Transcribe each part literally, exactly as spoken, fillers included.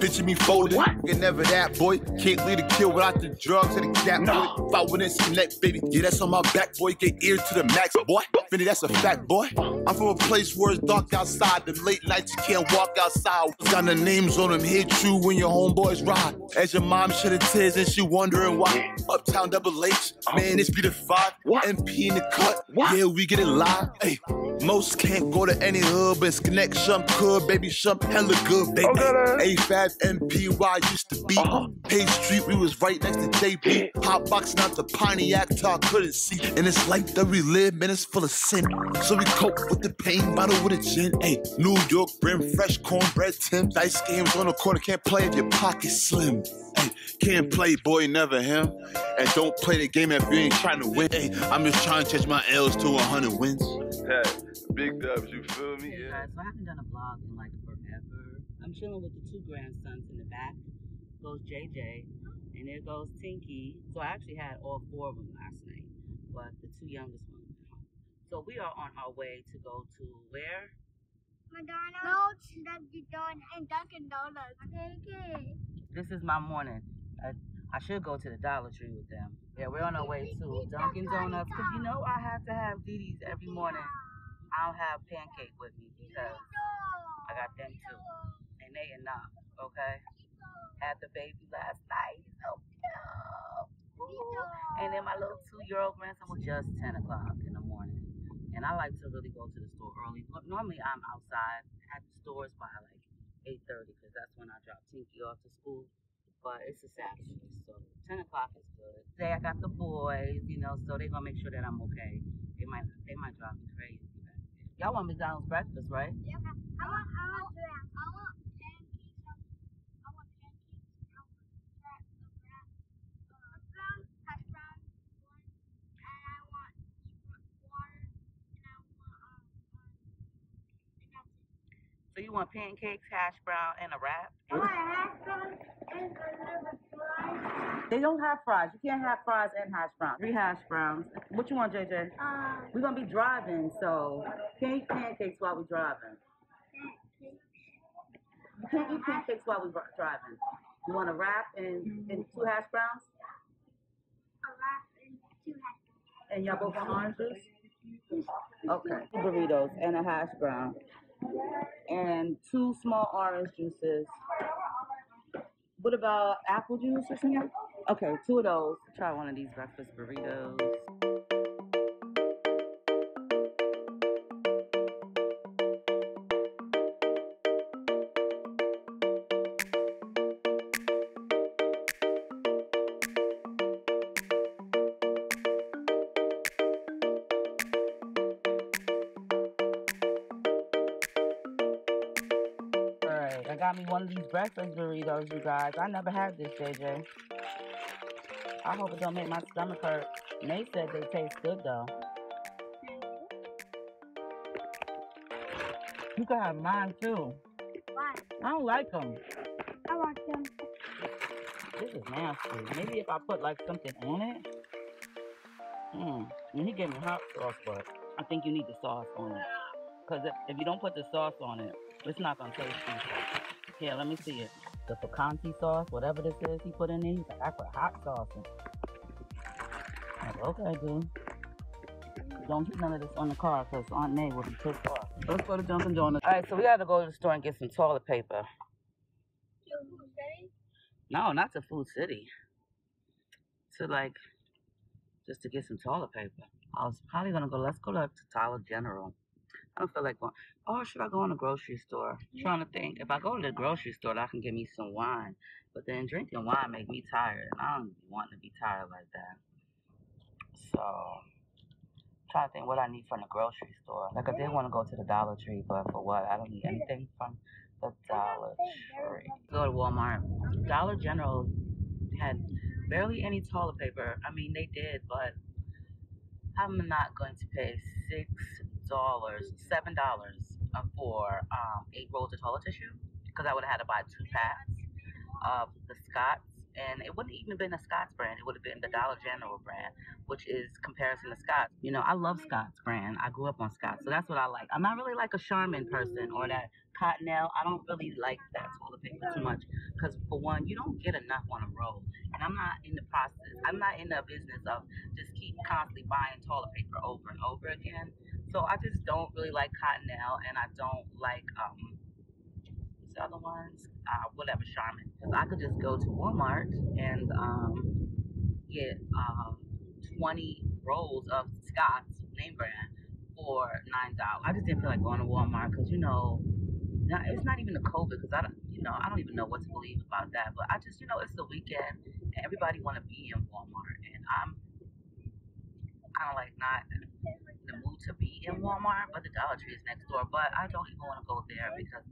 picture me folded. Nigga never that, boy. Can't lead a kid without the drugs and the cap, no. Boy. If I wouldn't select, baby, yeah, that's on my back, boy. Get ear to the max, boy. Finny, that's a fact, boy. I'm from a place where it's dark outside. The late nights you can't walk outside. Got the names on them, hit you when your homeboys ride. As your mom shedding tears and she wondering why. Uptown Double H, man, it's beautified. M P in the cut, yeah, we get it live. Hey, most can't go to any hub, but connect Shump could, baby, Shump hella good, baby. Okay, A F A B, M P Y used to be. Uh-huh. Page Street, we was right next to J B. Hot boxing out the Pontiac till I couldn't see. And it's like that we live, man, it's full of sin. So we cope with the pain, bottle with a gin. Hey, New York brim, fresh cornbread, Tim. Dice games on the corner, can't play if your pocket's slim. Hey, can't play, boy, never him. And don't play the game if you ain't trying to win. Hey, I'm just trying to catch my L's to a hundred wins. Hey, big dubs, you feel me? Hey, guys, so I haven't done a vlog in like forever. I'm chilling with the two grandsons in the back. Goes J J, and there goes Tinky. So I actually had all four of them last night, but the two youngest ones are home. So we are on our way to go to where? McDonald's, and Dunkin' Donuts. This is my morning. I, I should go to the Dollar Tree with them. Yeah, we're on our way to Dunkin' Donuts because you know I have to have Dee Dee's every morning. I'll have pancake with me because I got them too. And they enough, okay? Had the baby last night. So yeah. And then my little two-year-old grandson was just ten o'clock in the morning. And I like to really go to the store early. Normally I'm outside at the stores by like eight thirty because that's when I drop Tinky off to school. But it's a Saturday, so ten o'clock is good. Today I got the boys, you know, so they're gonna make sure that I'm okay. They might, they might drive me crazy. Y'all want McDonald's breakfast, right? Yeah. I want, I want that. I want pancakes. I want pancakes. I want that. The brown, hash brown, and I want water, and I want um, and that's it. So you want pancakes, hash brown, and a wrap? I want hash brown and another fries. They don't have fries. You can't have fries and hash browns. Three hash browns. What you want, J J? Um, We're gonna be driving, so can't eat pancakes while we're driving. You can't eat pancakes while we're driving. You want a wrap and, and two hash browns? A wrap and two hash browns. And y'all both want orange juice? Okay. Two burritos and a hash brown. And two small orange juices. What about apple juice or something? Okay, two of those. Try one of these breakfast burritos. I got me one of these breakfast burritos, you guys. I never had this, J J. I hope it don't make my stomach hurt. And they said they taste good, though. You can have mine, too. Why? I don't like them. I like them. This is nasty. Maybe if I put, like, something on it? Mmm. And he gave me hot sauce, but I think you need the sauce on it. Because if, if you don't put the sauce on it, it's not going to taste good. Here, let me see it. The picante sauce, whatever this is he put in there, he's like, I put hot sauce in. Like, okay, dude. Don't get none of this on the car because Aunt May will be pissed off. So let's go to Dunkin' Donuts. All right, so we got to go to the store and get some toilet paper. To Food City? No, not to Food City. To, like, just to get some toilet paper. I was probably going to go, let's go to Dollar General. I don't feel like going. Oh, should I go in the grocery store? I'm trying to think. If I go to the grocery store, I can get me some wine. But then drinking wine make me tired. And I don't want to be tired like that. So, I'm trying to think what I need from the grocery store. Like, I did want to go to the Dollar Tree, but for what? I don't need anything from the Dollar Tree. Go to Walmart. Dollar General had barely any toilet paper. I mean, they did, but I'm not going to pay six dollars seven dollars for um eight rolls of toilet tissue because I would have had to buy two packs of the Scott's and it wouldn't even have been a Scott's brand. It would have been the Dollar General brand, which is comparison to Scott's. You know, I love Scott's brand. I grew up on Scott's, so that's what I like. I'm not really like a Charmin person or that Cottonelle. I don't really like that toilet paper too much because, for one, you don't get enough on a roll, and I'm not in the process. I'm not in the business of just keep constantly buying toilet paper over and over again. So I just don't really like Cottonelle, and I don't like, um, the other ones, uh, whatever, Charmin. Because I could just go to Walmart and um, get um, twenty rolls of Scott's name brand for nine dollars. I just didn't feel like going to Walmart because, you know, not, it's not even the COVID, because I don't, you know, I don't even know what to believe about that. But I just, you know, it's the weekend and everybody want to be in Walmart, and I'm kind of like not in the mood to be in Walmart, but the Dollar Tree is next door. But I don't even want to go there because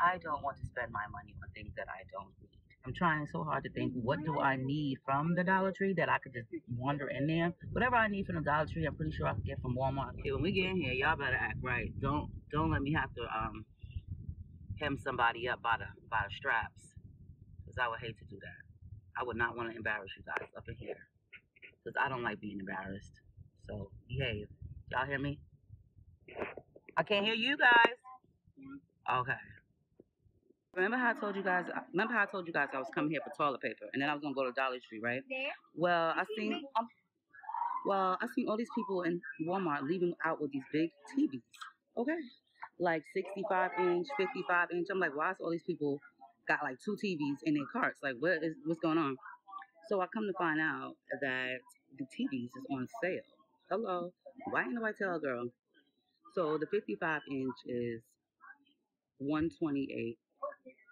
I don't want to spend my money on things that I don't need. I'm trying so hard to think, what do I need from the Dollar Tree that I could just wander in there? Whatever I need from the Dollar Tree, I'm pretty sure I can get from Walmart. Okay, when we get in here, y'all better act right. Don't don't let me have to um hem somebody up by the by the straps, because I would hate to do that. I would not want to embarrass you guys up in here, because I don't like being embarrassed. So behave. Y'all hear me? I can't hear you guys. Okay. Remember how I told you guys? Remember how I told you guys I was coming here for toilet paper, and then I was gonna go to Dollar Tree, right? Well, I seen, um, well, I seen all these people in Walmart leaving out with these big T Vs. Okay, like sixty-five inch, fifty-five inch. I'm like, why is all these people got like two T Vs in their carts? Like, what is what's going on? So I come to find out that the T Vs is on sale. Hello, why ain't nobody tell a girl? So the fifty-five inch is one twenty-eight.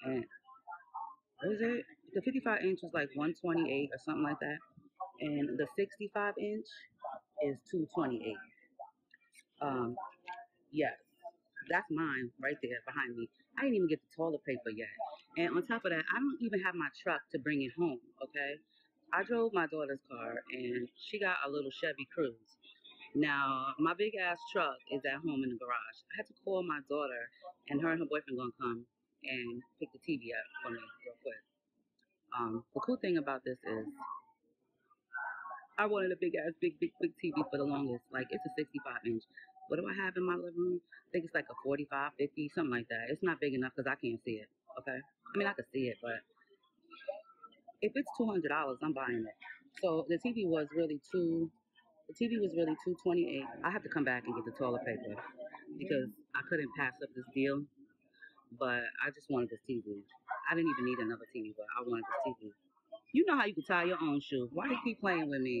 And what is it? The fifty-five inch was like one twenty-eight or something like that, and the sixty-five inch is two twenty-eight. Um, yes, that's mine right there behind me. I didn't even get the toilet paper yet, and on top of that, I don't even have my truck to bring it home. Okay, I drove my daughter's car, and she got a little Chevy Cruze. Now, my big ass truck is at home in the garage. I had to call my daughter, and her and her boyfriend gonna come and pick the T V up for me real quick. Um, the cool thing about this is I wanted a big ass, big, big, big T V for the longest. Like, it's a sixty-five inch. What do I have in my living room? I think it's like a forty-five, fifty, something like that. It's not big enough because I can't see it, okay? I mean, I could see it, but if it's two hundred dollars, I'm buying it. So the T V was really two, the T V was really two twenty-eight. I have to come back and get the toilet paper because I couldn't pass up this deal. But I just wanted this T V. I didn't even need another T V, but I wanted this T V. You know how you can tie your own shoe. Why do you keep playing with me?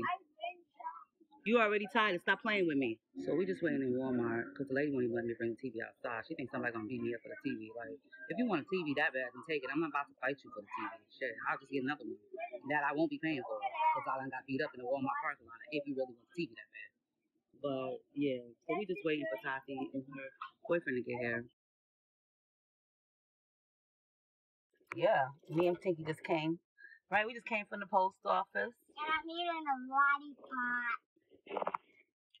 You already tied it. Stop playing with me. So we just waiting in Walmart because the lady won't even let me bring the T V outside. She thinks somebody's going to beat me up for the T V. Like, if you want a T V that bad, then take it. I'm not about to fight you for the T V. Shit, I'll just get another one that I won't be paying for because I done got beat up in the Walmart parking lot if you really want the T V that bad. But, yeah, so we just waiting for Tati and her boyfriend to get here. Yeah, me and Tinky just came, right? We just came from the post office. And I'm eating a lollipop.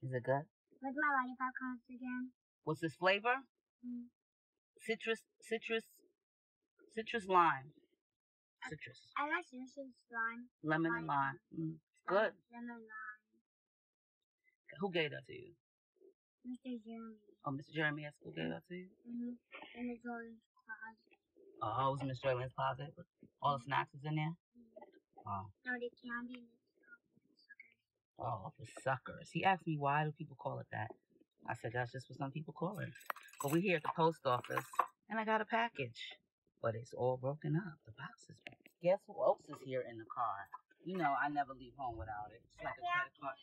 Is it good? Where's my lollipop comes again? What's this flavor? Mm. Citrus, citrus, citrus lime. Citrus. I, I like citrus lime. Lemon and lime. Mm. Good. Lemon lime. Who gave that to you? Mister Jeremy. Oh, Mister Jeremy at school gave that to you? Mm-hmm. And it's orange closet. Oh, it was Miss Joyland's closet. All the snacks was in there? Oh. No, the candy. Oh, the suckers. He asked me, why do people call it that? I said, that's just what some people call it. But we're here at the post office, and I got a package. But it's all broken up. The box is broken. Guess who else is here in the car? You know, I never leave home without it. It's like a credit card.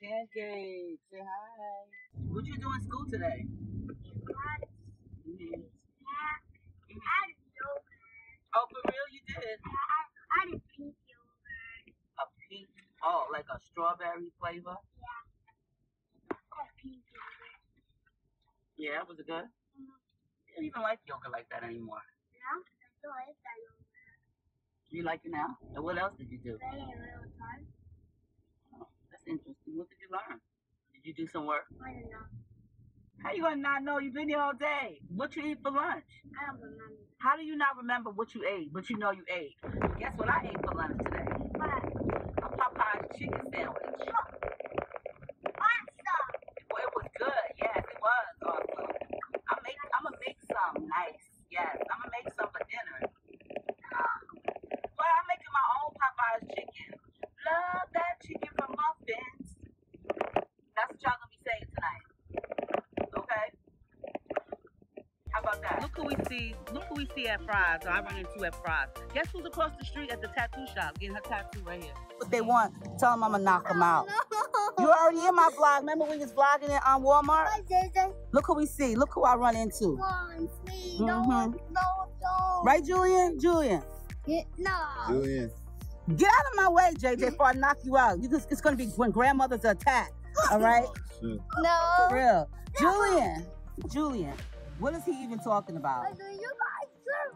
Pancake, say hi. What you doing in school today? Mm-hmm. Oh, for real, you did it. I did pink yogurt. A pink? Oh, like a strawberry flavor? Yeah. I had pink yogurt. Yeah, was it good? Mm-hmm. You don't even like yogurt like that anymore. No, I still like that yogurt. You like it now? And what else did you do? I had a little time. Oh, that's interesting. What did you learn? Did you do some work? I don't know. How you gonna not know? You've been here all day. What you eat for lunch? I don't remember. How do you not remember what you ate, but you know you ate? Guess what I ate for lunch today? see, look who we see at Fry's, or I run into at Fry's. Guess who's across the street at the tattoo shop getting her tattoo right here? What they want, tell them I'm gonna knock them out. Oh, no. You already in my vlog. Remember when you was vlogging it on Walmart? Look who we see. Look who I run into. Come on, please. Mm-hmm. No, no, no. Right, Julian? Julian. Yeah, no. Julian. Get out of my way, J J, before I knock you out. You just, it's gonna be when grandmother's attacked. All right? Oh, no. For real. No. Julian. Julian. What is he even talking about?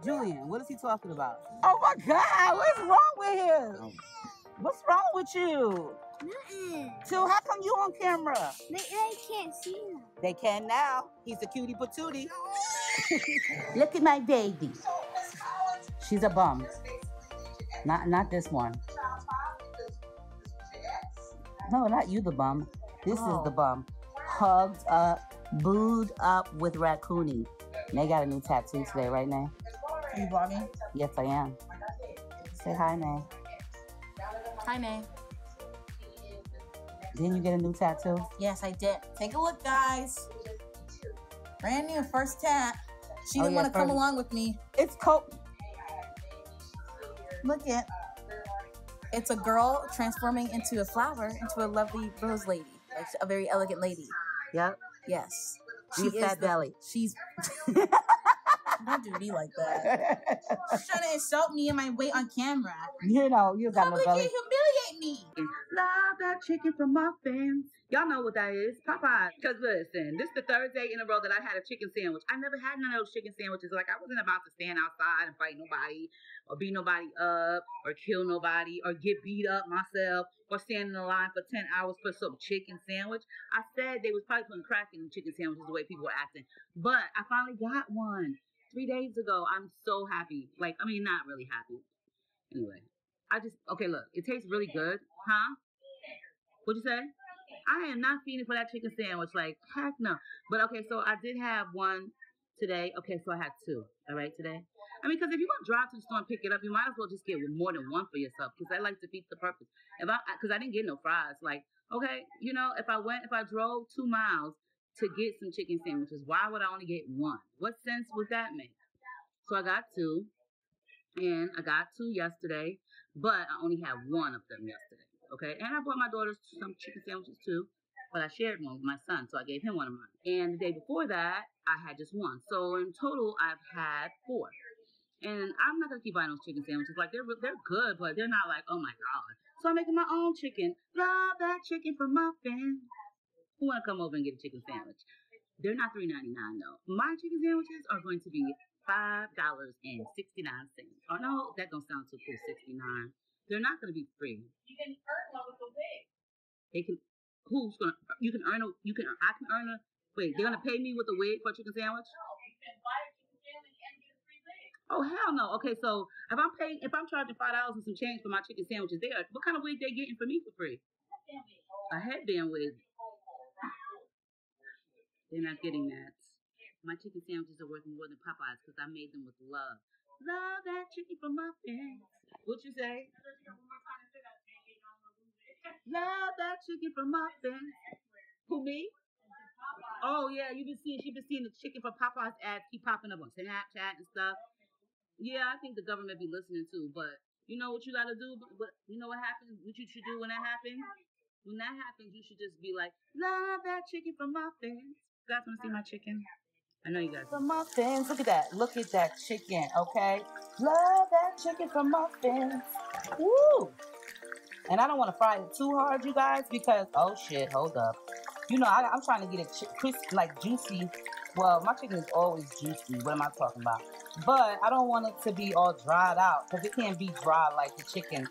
Julian, what is he talking about? Oh my God, what's wrong with him? What's wrong with you? Nothing. So how come you on camera? They, they can't see him. They can now. He's a cutie patootie. No. Look at my baby. She's a bum. Not, not this one. No, not you the bum. This oh. is the bum. Hugged up. Booed up with Raccoonie. They got a new tattoo today, right, Nay? You bought me? Yes, I am. Say hi, Nay. Hi, Nay. Didn't you get a new tattoo? Yes, I did. Take a look, guys. Brand new, first tat. She didn't oh, yeah, want to come along with me. It's cold. Look it. It's a girl transforming into a flower, into a lovely rose lady, like a very elegant lady. Yep. Yes. She is fat belly. She's. Don't do me like that. She's trying to insult me and my weight on camera. You know, you got no belly. How could you humiliate me? Love that chicken from muffins. Y'all know what that is. Popeyes. Because listen, this is the third day in a row that I've had a chicken sandwich. I never had none of those chicken sandwiches. Like, I wasn't about to stand outside and fight nobody or beat nobody up or kill nobody or get beat up myself or stand in the line for ten hours for some chicken sandwich. I said they was probably putting crack in the chicken sandwiches the way people were acting. But I finally got one three days ago. I'm so happy. Like, I mean, not really happy. Anyway, I just, okay, look, it tastes really good. Huh? What'd you say? I am not feeding for that chicken sandwich. Like, heck no. But, okay, so I did have one today. Okay, so I had two, all right, today. I mean, because if you're going to drive to the store and pick it up, you might as well just get more than one for yourself, because I like to beat the purpose. If I, because I didn't get no fries. Like, okay, you know, if I went, if I drove two miles to get some chicken sandwiches, why would I only get one? What sense would that make? So I got two, and I got two yesterday, but I only had one of them yesterday. Okay, and I bought my daughters some chicken sandwiches too, but I shared one with my son, so I gave him one of mine. And the day before that, I had just one. So in total, I've had four. And I'm not gonna keep buying those chicken sandwiches. Like, they're they're good, but they're not like, oh my God. So I'm making my own chicken. Love that chicken for muffin. Who wanna come over and get a chicken sandwich? They're not three ninety-nine though. My chicken sandwiches are going to be five dollars and sixty-nine cents. Oh no, that don't sound too cool, sixty-nine. They're not going to be free. You can earn one with a wig. They can. Who's gonna? You can earn a. You can. I can earn a. Wait, no. They're gonna pay me with a wig for a chicken sandwich? No, you can buy a chicken sandwich and get a free wig. Oh hell no. Okay, so if I'm paying, if I'm charging five dollars and some change for my chicken sandwiches, they are. What kind of wig they getting for me for free? A headband wig. They're not getting that. My chicken sandwiches are worth more than Popeyes because I made them with love. Love that chicken for muffins. What you say? Love that chicken for muffins. Who, me? Oh yeah, you been seeing she been seeing the chicken for Popeyes ads keep popping up on Snapchat and stuff. Yeah, I think the government be listening too, but you know what you gotta do. But you know what happens? What you should do when that happens? When that happens, you should just be like, love that chicken for muffins. You guys wanna see my chicken? I know you guys. For muffins, look at that. Look at that chicken, okay? Love that chicken for muffins. Woo! And I don't want to fry it too hard, you guys, because, oh shit, hold up. You know, I, I'm trying to get it crisp, like juicy. Well, my chicken is always juicy. What am I talking about? But I don't want it to be all dried out, because it can't be dry like the chicken.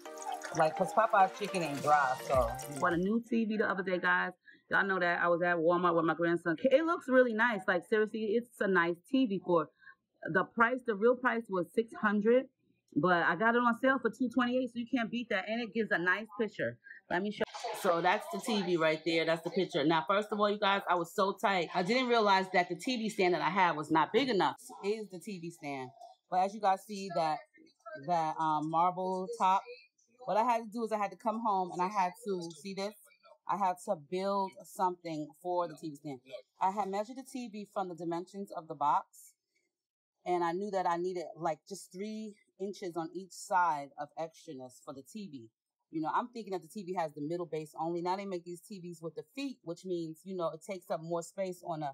Like, because Popeye's chicken ain't dry, so. Bought a new T V the other day, guys. Y'all know that I was at Walmart with my grandson. It looks really nice. Like, seriously, it's a nice T V for the price. The real price was six hundred dollars, but I got it on sale for two twenty-eight, so you can't beat that. And it gives a nice picture. Let me show you. So that's the T V right there. That's the picture. Now, first of all, you guys, I was so tight. I didn't realize that the T V stand that I had was not big enough. It is the T V stand. But as you guys see, that, that um, marble top, what I had to do is I had to come home and I had to, see this? I had to build something for the T V stand. I had measured the T V from the dimensions of the box. And I knew that I needed like just three inches on each side of extraness for the T V. You know, I'm thinking that the T V has the middle base only. Now they make these T Vs with the feet, which means, you know, it takes up more space on a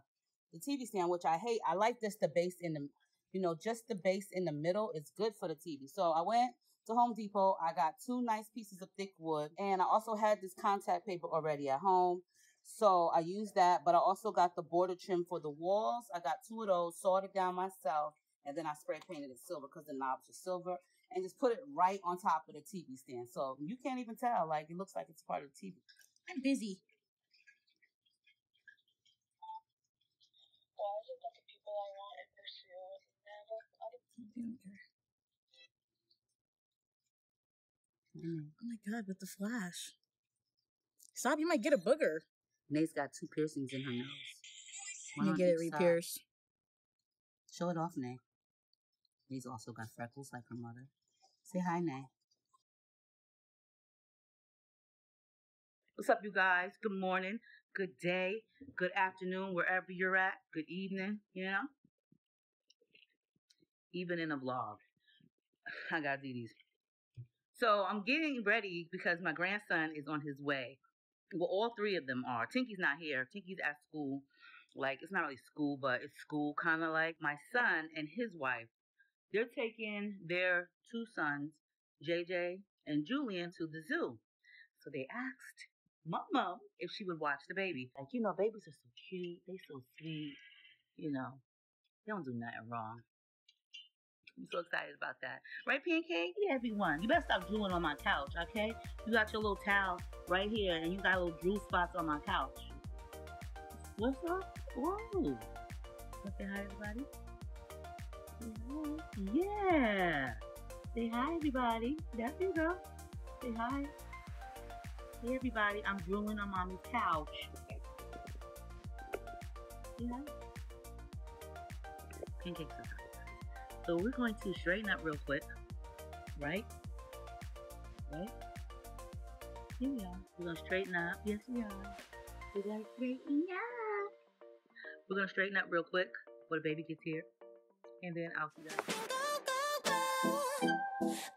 the T V stand, which I hate. I like just the base in the, you know, just the base in the middle is good for the T V. So I went to Home Depot. I got two nice pieces of thick wood, and I also had this contact paper already at home. So I used that, but I also got the border trim for the walls. I got two of those, sawed it down myself, and then I spray painted it silver because the knobs are silver, and just put it right on top of the T V stand. So you can't even tell, like, it looks like it's part of the T V. I'm busy. Mm. Oh my God, with the flash. Stop, you might get a booger. Nate's got two piercings in her nose. I'm gonna get it re-pierced. Show it off, Nate. Nate's also got freckles like her mother. Say hi, Nate. What's up, you guys? Good morning, good day, good afternoon, wherever you're at, good evening, you know? Even in a vlog. I gotta do these. So I'm getting ready because my grandson is on his way. Well, all three of them are. Tinky's not here. Tinky's at school. Like, it's not really school, but it's school kind of like. My son and his wife, they're taking their two sons, J J and Julian, to the zoo. So they asked Momo if she would watch the baby. Like, you know, babies are so cute. They so sweet. You know, they don't do nothing wrong. I'm so excited about that. Right, Pancake? Yeah, everyone. You better stop drooling on my couch, okay? You got your little towel right here, and you got little drool spots on my couch. What's up? Whoa. Say hi, everybody. Yeah. Say hi, everybody. There you go. Say hi. Hey, everybody. I'm drooling on mommy's couch. Yeah. Pancake's up. So we're going to straighten up real quick, right? Right? Here we are. We're going to straighten up. Yes, we are. We're going to straighten up. We're going to straighten up real quick before the baby gets here. And then I'll see you guys.